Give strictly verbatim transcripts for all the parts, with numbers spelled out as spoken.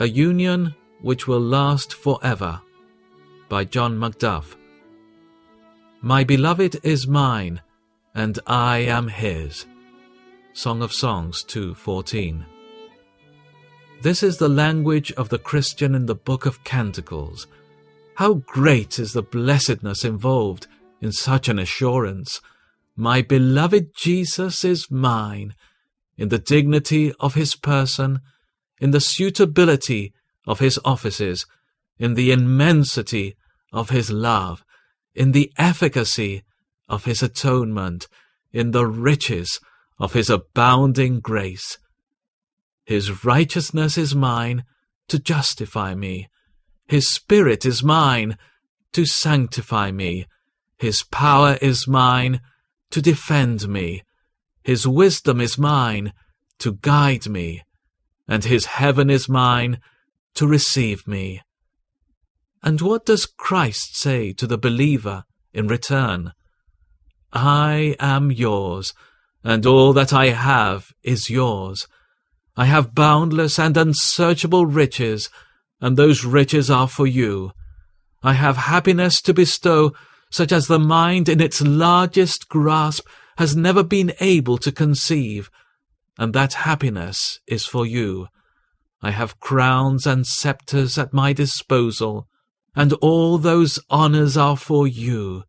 A Union Which Will Last Forever by John MacDuff. My beloved is mine, and I am his. Song of Songs two fourteen. This is the language of the Christian in the Book of Canticles. How great is the blessedness involved in such an assurance! My beloved Jesus is mine, in the dignity of his person, in the suitability of his offices, in the immensity of his love, in the efficacy of his atonement, in the riches of his abounding grace. His righteousness is mine to justify me. His spirit is mine to sanctify me. His power is mine to defend me. His wisdom is mine to guide me. And his heaven is mine to receive me. And what does Christ say to the believer in return? I am yours, and all that I have is yours. I have boundless and unsearchable riches, and those riches are for you. I have happiness to bestow, such as the mind in its largest grasp has never been able to conceive, and that happiness is for you. I have crowns and sceptres at my disposal, and all those honours are for you.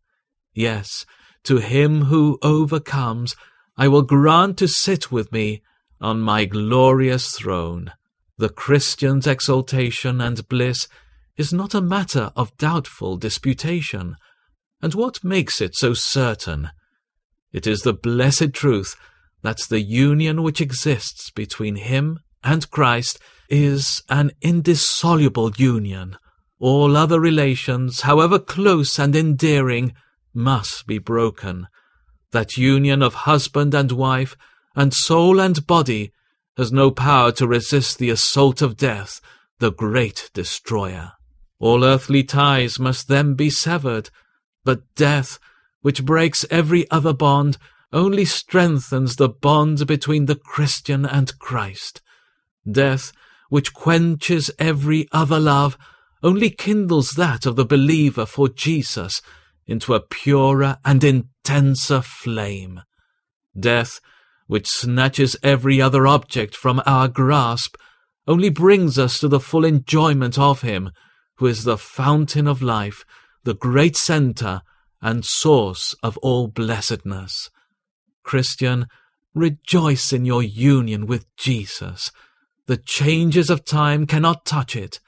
Yes, to him who overcomes, I will grant to sit with me on my glorious throne. The Christian's exaltation and bliss is not a matter of doubtful disputation. And what makes it so certain? It is the blessed truth that the union which exists between him and Christ is an indissoluble union. All other relations, however close and endearing, must be broken. That union of husband and wife, and soul and body, has no power to resist the assault of death, the great destroyer. All earthly ties must then be severed, but death, which breaks every other bond, only strengthens the bond between the Christian and Christ. Death, which quenches every other love, only kindles that of the believer for Jesus into a purer and intenser flame. Death, which snatches every other object from our grasp, only brings us to the full enjoyment of him, who is the fountain of life, the great centre and source of all blessedness. Christian, rejoice in your union with Jesus. The changes of time cannot touch it.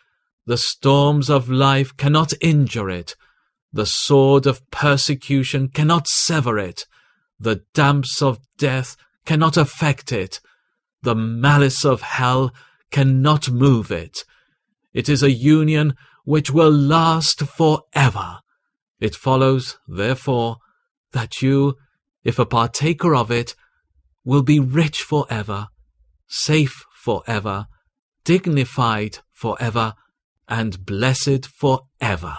The storms of life cannot injure it. The sword of persecution cannot sever it. The damps of death cannot affect it. The malice of hell cannot move it. It is a union which will last forever. It follows, therefore, that you, if a partaker of it, will be rich forever, safe forever, dignified forever, and blessed forever.